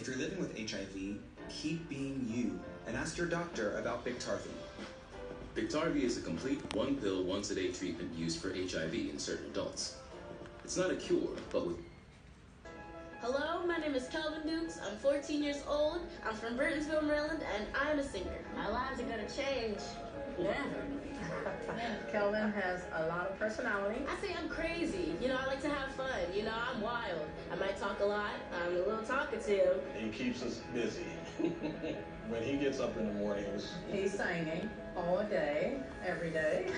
If you're living with HIV, keep being you and ask your doctor about Biktarvy. Biktarvy is a complete one-pill, once-a-day treatment used for HIV in certain adults. It's not a cure, but with... Hello, my name is Kelvin Dukes. I'm 14 years old. I'm from Burtonsville, Maryland, and I'm a singer. Our lives are going to change. Never. Kelvin has a lot of personality. I say I'm crazy. You know, I like to have fun. You know, I'm wild. I might talk a lot. I'm a little talkative. He keeps us busy. When he gets up in the mornings, he's singing all day, every day.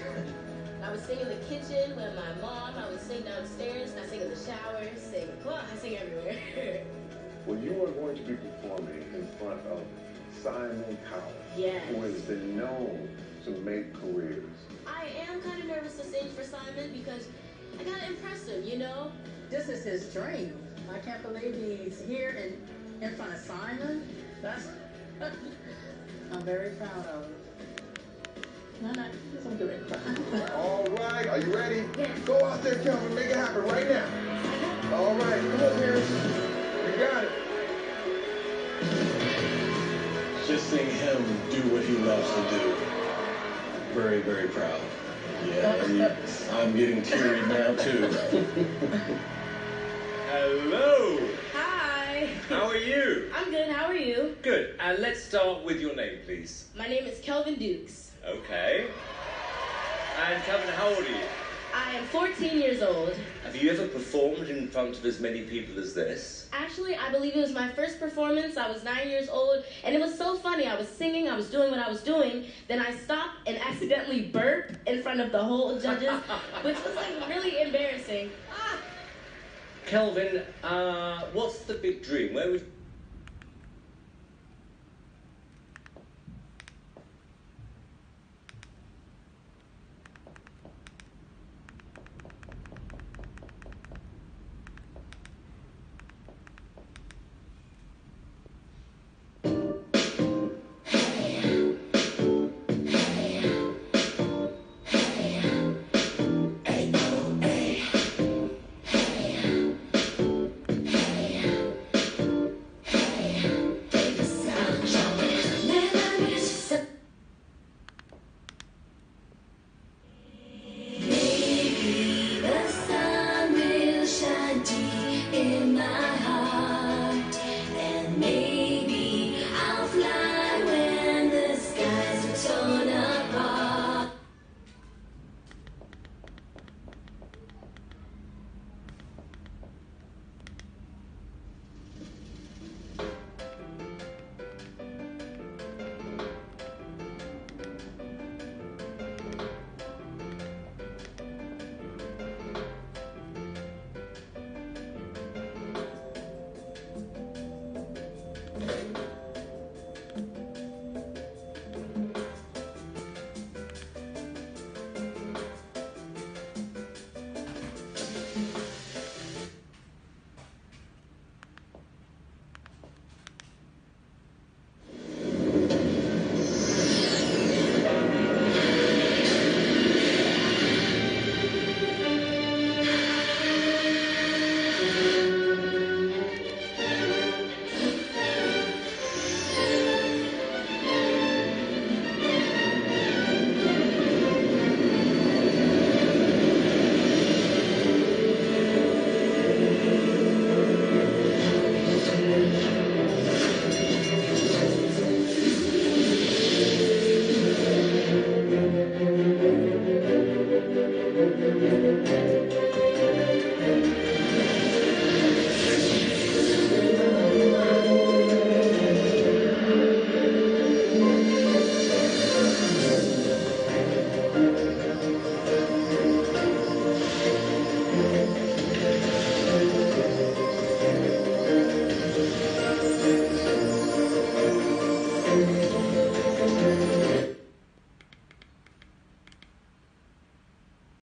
I would sing in the kitchen with my mom. I would sing downstairs. I sing in the shower. Sing. Well, I sing everywhere. Well, you are going to be performing in front of Simon Cowell, yes, who has been known to make careers. I am kind of nervous to sing for Simon because I gotta impress him, you know? This is his dream. I can't believe he's here and in front of Simon. That's... I'm very proud of him. No, just don't do it. All right, are you ready? Yeah. Go out there, Kelvin, make it happen right now. All right, come on, Harris. You got it. Just seeing him do what he loves to do. Very, very proud. Yeah, I'm getting teary now, too. Hello. Hi. How are you? I'm good. How are you? Good. And let's start with your name, please. My name is Kelvin Dukes. Okay. And Kelvin, how old are you? I am 14 years old. Have you ever performed in front of as many people as this? Actually, I believe it was my first performance. I was 9 years old, and it was so funny. I was singing, I was doing what I was doing, then I stopped and accidentally burped in front of the whole judges, which was like really embarrassing. Kelvin, what's the big dream? Where would